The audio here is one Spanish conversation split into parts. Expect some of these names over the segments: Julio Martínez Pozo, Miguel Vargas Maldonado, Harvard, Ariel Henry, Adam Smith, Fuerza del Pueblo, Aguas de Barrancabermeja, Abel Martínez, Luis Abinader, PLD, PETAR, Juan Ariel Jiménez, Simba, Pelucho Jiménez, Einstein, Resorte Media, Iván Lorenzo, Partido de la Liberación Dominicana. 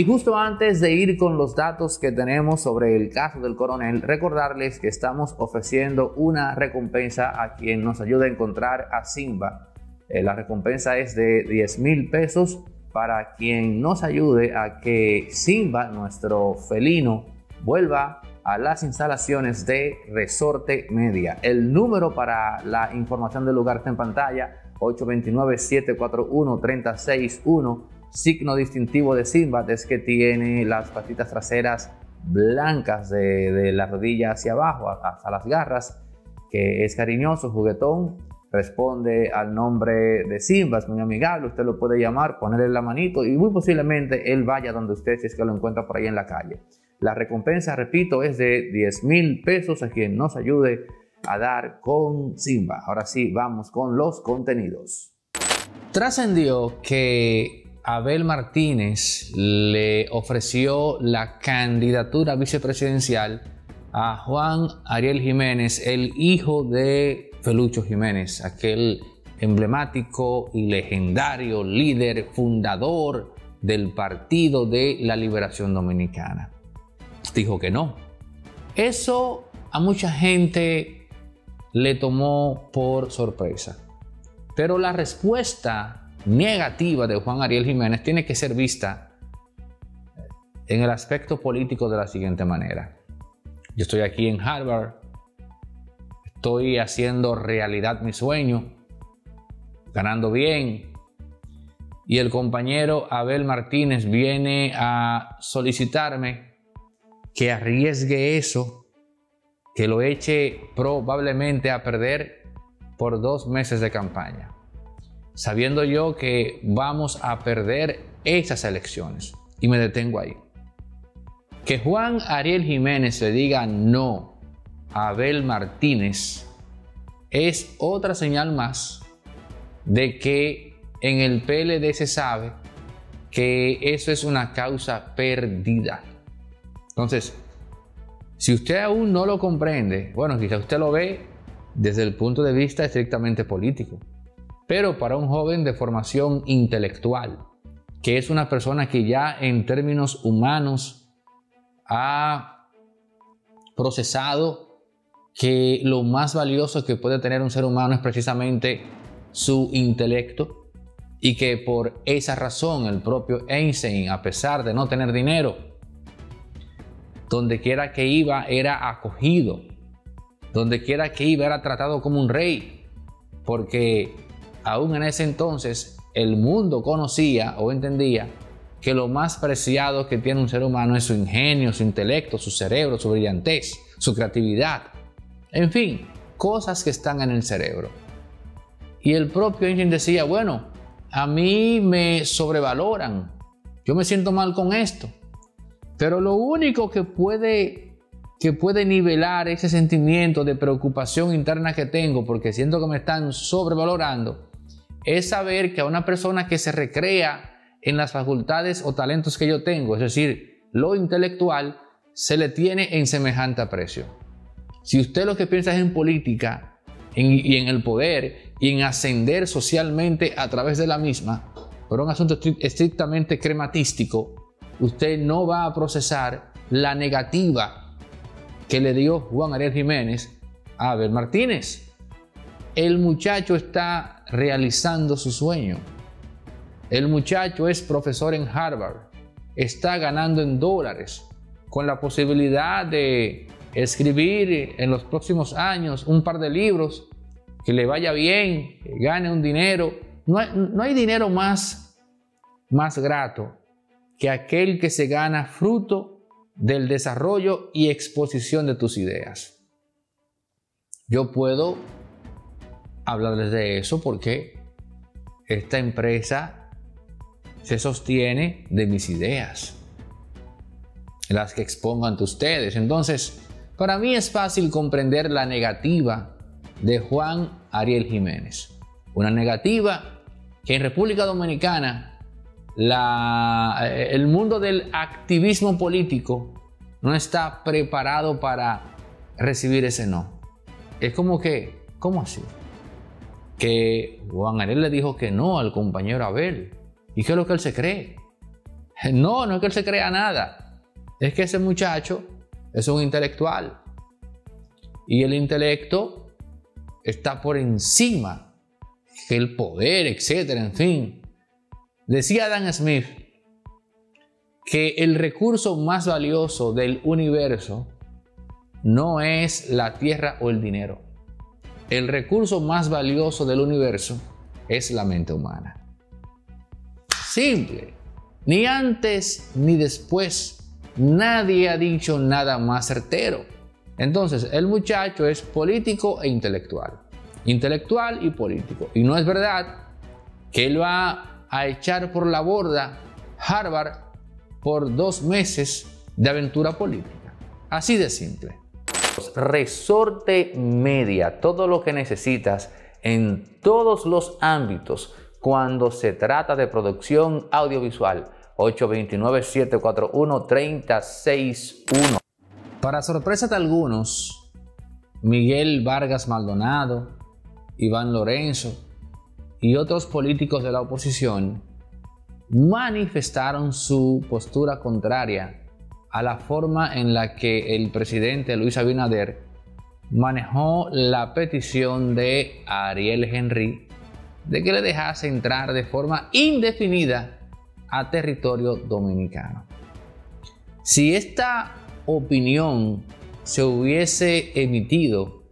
Y justo antes de ir con los datos que tenemos sobre el caso del coronel, recordarles que estamos ofreciendo una recompensa a quien nos ayude a encontrar a Simba. La recompensa es de 10,000 pesos para quien nos ayude a que Simba, nuestro felino, vuelva a las instalaciones de Resorte Media. El número para la información del lugar está en pantalla, 829-741-3061. Signo distintivo de Sinbad es que tiene las patitas traseras blancas de la rodilla hacia abajo, hasta las garras, que es cariñoso, juguetón, responde al nombre de Sinbad, muy amigable. Usted lo puede llamar, ponerle la manito y muy posiblemente él vaya donde usted, si es que lo encuentra por ahí en la calle. La recompensa, repito, es de 10,000 pesos a quien nos ayude a dar con Simba. Ahora sí, vamos con los contenidos. Trascendió que Abel Martínez le ofreció la candidatura vicepresidencial a Juan Ariel Jiménez, el hijo de Pelucho Jiménez, aquel emblemático y legendario líder fundador del Partido de la Liberación Dominicana. Dijo que no. Eso a mucha gente le tomó por sorpresa. Pero la respuesta negativa de Juan Ariel Jiménez tiene que ser vista en el aspecto político de la siguiente manera. Yo estoy aquí en Harvard, estoy haciendo realidad mi sueño, ganando bien, y el compañero Abel Martínez viene a solicitarme que arriesgue eso, que lo eche probablemente a perder por 2 meses de campaña, sabiendo yo que vamos a perder esas elecciones. Y me detengo ahí. Que Juan Ariel Jiménez le diga no a Abel Martínez es otra señal más de que en el PLD se sabe que eso es una causa perdida. Entonces, si usted aún no lo comprende, bueno, quizá usted lo ve desde el punto de vista estrictamente político, pero para un joven de formación intelectual, que es una persona que ya en términos humanos ha procesado que lo más valioso que puede tener un ser humano es precisamente su intelecto, y que por esa razón el propio Einstein, a pesar de no tener dinero, donde quiera que iba era acogido, donde quiera que iba era tratado como un rey, porque aún en ese entonces el mundo conocía o entendía que lo más preciado que tiene un ser humano es su ingenio, su intelecto, su cerebro, su brillantez, su creatividad, en fin, cosas que están en el cerebro. Y el propio Einstein decía, bueno, a mí me sobrevaloran, yo me siento mal con esto. Pero lo único que puede nivelar ese sentimiento de preocupación interna que tengo, porque siento que me están sobrevalorando, es saber que a una persona que se recrea en las facultades o talentos que yo tengo, es decir, lo intelectual, se le tiene en semejante aprecio. Si usted lo que piensa es en política y en el poder y en ascender socialmente a través de la misma, por un asunto estrictamente crematístico, usted no va a procesar la negativa que le dio Juan Ariel Jiménez a Abel Martínez. El muchacho está realizando su sueño. El muchacho es profesor en Harvard. Está ganando en dólares con la posibilidad de escribir en los próximos años un par de libros, que le vaya bien, que gane un dinero. No hay dinero más grato que aquel que se gana fruto del desarrollo y exposición de tus ideas. Yo puedo hablarles de eso porque esta empresa se sostiene de mis ideas, las que expongo ante ustedes. Entonces, para mí es fácil comprender la negativa de Juan Ariel Jiménez. Una negativa que en República Dominicana el mundo del activismo político no está preparado para recibir ese no. Es como que, ¿cómo así? Que Juan Ariel le dijo que no al compañero Abel. ¿Y qué es lo que él se cree? No, no es que él se crea nada. Es que ese muchacho es un intelectual. Y el intelecto está por encima del poder, etcétera, en fin. Decía Adam Smith que el recurso más valioso del universo no es la tierra o el dinero. El recurso más valioso del universo es la mente humana. Simple. Ni antes ni después. Nadie ha dicho nada más certero. Entonces, el muchacho es político e intelectual. Intelectual y político. Y no es verdad que él va a echar por la borda Harvard por 2 meses de aventura política. Así de simple. Resorte Media, todo lo que necesitas en todos los ámbitos cuando se trata de producción audiovisual. 829-741-3061. Para sorpresa de algunos, Miguel Vargas Maldonado, Iván Lorenzo y otros políticos de la oposición manifestaron su postura contraria a la forma en la que el presidente Luis Abinader manejó la petición de Ariel Henry de que le dejase entrar de forma indefinida a territorio dominicano. Si esta opinión se hubiese emitido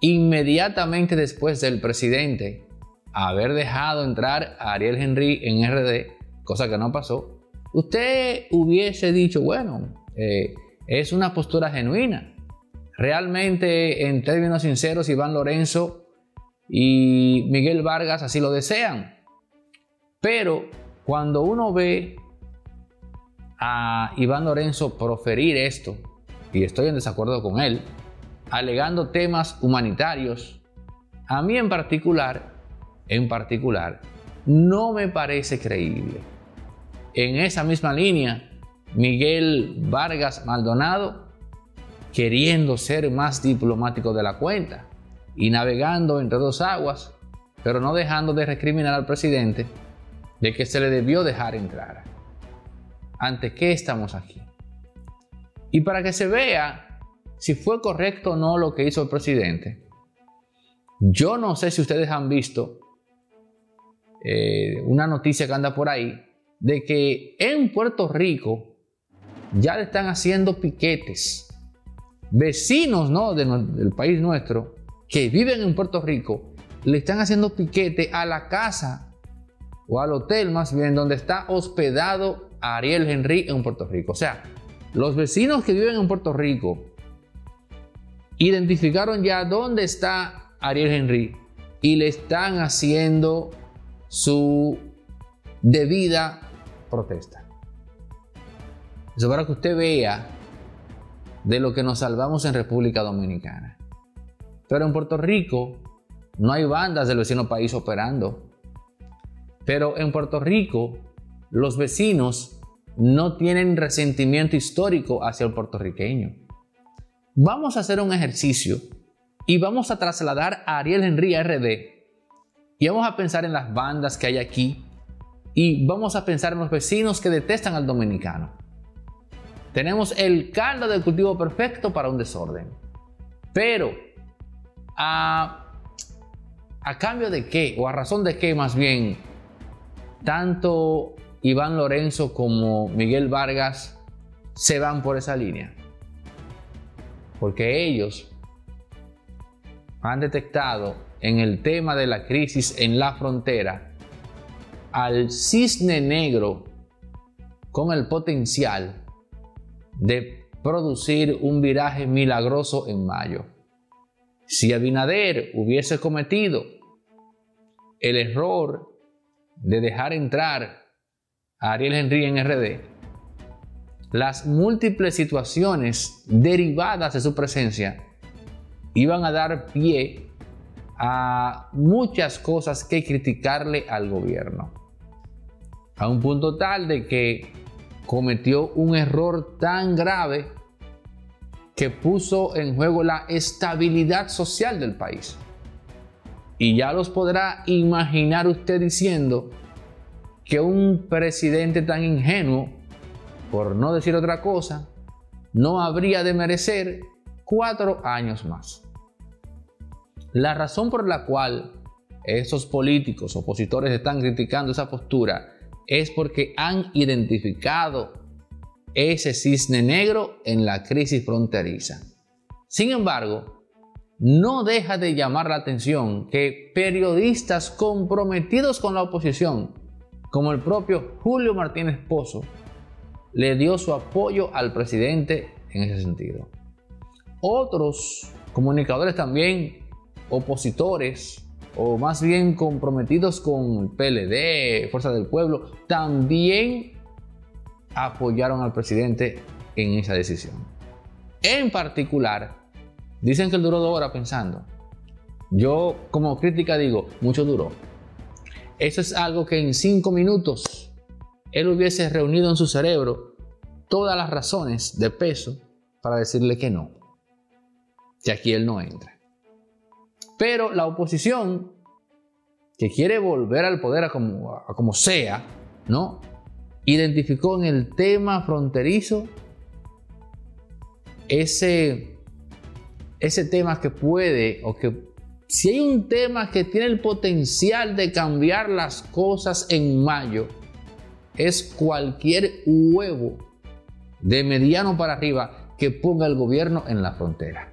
inmediatamente después del presidente haber dejado entrar a Ariel Henry en RD, cosa que no pasó, usted hubiese dicho, bueno, es una postura genuina. Realmente, en términos sinceros, Iván Lorenzo y Miguel Vargas así lo desean. Pero cuando uno ve a Iván Lorenzo proferir esto, y estoy en desacuerdo con él, alegando temas humanitarios, a mí en particular, no me parece creíble. En esa misma línea, Miguel Vargas Maldonado, queriendo ser más diplomático de la cuenta y navegando entre dos aguas, pero no dejando de recriminar al presidente de que se le debió dejar entrar. ¿Ante qué estamos aquí? Y para que se vea si fue correcto o no lo que hizo el presidente, yo no sé si ustedes han visto una noticia que anda por ahí, de que en Puerto Rico ya le están haciendo piquetes. Vecinos, ¿no?, del país nuestro que viven en Puerto Rico le están haciendo piquete a la casa o al hotel, más bien, donde está hospedado Ariel Henry en Puerto Rico. O sea, los vecinos que viven en Puerto Rico identificaron ya dónde está Ariel Henry y le están haciendo su debida protesta. Eso para que usted vea de lo que nos salvamos en República Dominicana. Pero en Puerto Rico no hay bandas del vecino país operando. Pero en Puerto Rico los vecinos no tienen resentimiento histórico hacia el puertorriqueño. Vamos a hacer un ejercicio y vamos a trasladar a Ariel Henry a RD y vamos a pensar en las bandas que hay aquí. Y vamos a pensar en los vecinos que detestan al dominicano. Tenemos el caldo de cultivo perfecto para un desorden. Pero, ¿a cambio de qué? O a razón de qué, más bien, tanto Iván Lorenzo como Miguel Vargas se van por esa línea. Porque ellos han detectado en el tema de la crisis en la frontera al cisne negro con el potencial de producir un viraje milagroso en mayo. Si Abinader hubiese cometido el error de dejar entrar a Ariel Henry en RD, las múltiples situaciones derivadas de su presencia iban a dar pie a muchas cosas que criticarle al gobierno. A un punto tal de que cometió un error tan grave que puso en juego la estabilidad social del país. Y ya los podrá imaginar usted diciendo que un presidente tan ingenuo, por no decir otra cosa, no habría de merecer 4 años más. La razón por la cual esos políticos opositores están criticando esa postura es porque han identificado ese cisne negro en la crisis fronteriza. Sin embargo, no deja de llamar la atención que periodistas comprometidos con la oposición, como el propio Julio Martínez Pozo, le dio su apoyo al presidente en ese sentido. Otros comunicadores también opositores, o más bien comprometidos con PLD, Fuerza del Pueblo, también apoyaron al presidente en esa decisión. En particular, dicen que él duró 2 horas pensando. Yo, como crítica, digo, mucho duró. Eso es algo que en 5 minutos él hubiese reunido en su cerebro todas las razones de peso para decirle que no, que aquí él no entra. Pero la oposición, que quiere volver al poder a como sea, ¿no?, identificó en el tema fronterizo ese tema que puede, o que si hay un tema que tiene el potencial de cambiar las cosas en mayo, es cualquier huevo de mediano para arriba que ponga el gobierno en la frontera.